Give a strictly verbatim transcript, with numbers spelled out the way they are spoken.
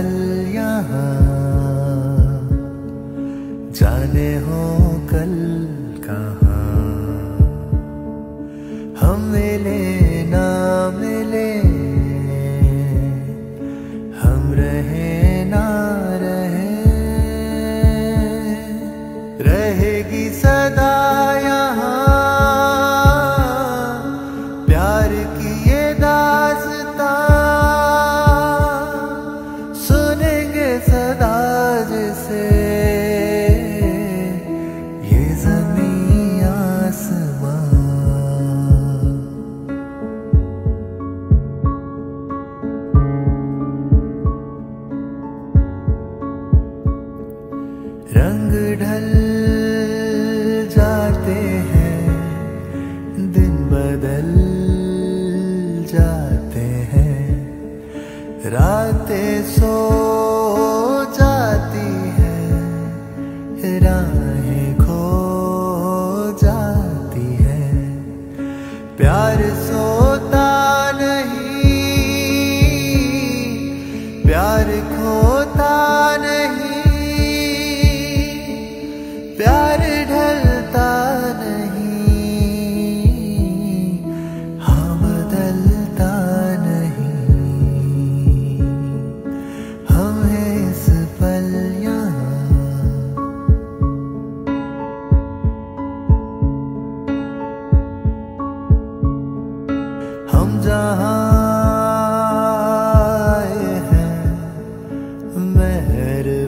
कल यहाँ जाने हो कल कहाँ, हम मिले ना मिले हम रहे ना रहे, रहेगी सदा यहाँ प्यार की ये दास्ता, सुनेंगे सदा जिसे ये ज़मीं आसमां। रंग ढल जाते हैं, दिन बदल जाते हैं, रातें सो जाती हैं, राहें खो जाती हैं, प्यार सोता नहीं प्यार खोता नहीं, प्यार ढलता नहीं हाँ बदलता नहीं, हम हैं इस पल यहाँ, हम जहाँ आए हैं मेहर